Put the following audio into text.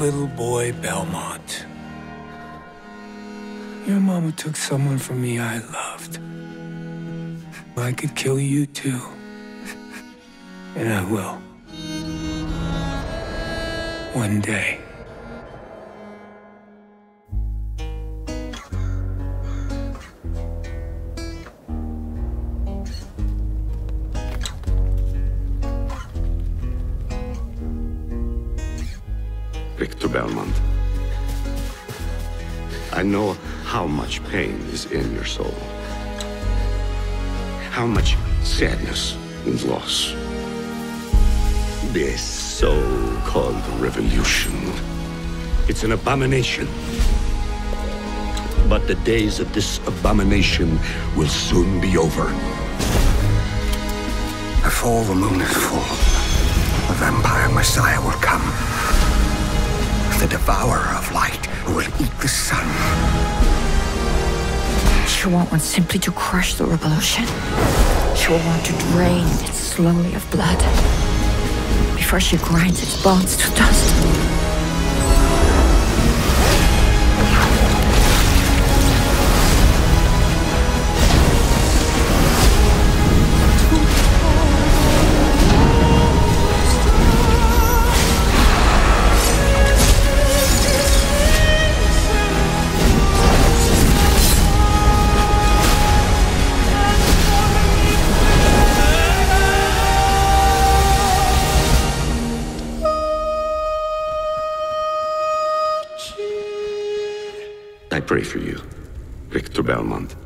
little boy Belmont. Your mama took someone from me I loved. I could kill you too. And I will. One day. Victor Belmont, I know how much pain is in your soul, how much sadness and loss. This so-called revolution, it's an abomination. But the days of this abomination will soon be over. Before the moon is full, the vampire messiah will come. The devourer of light who will eat the sun. She won't want simply to crush the revolution. She will want to drain it slowly of blood before she grinds its bones to dust. I pray for you, Richter Belmont.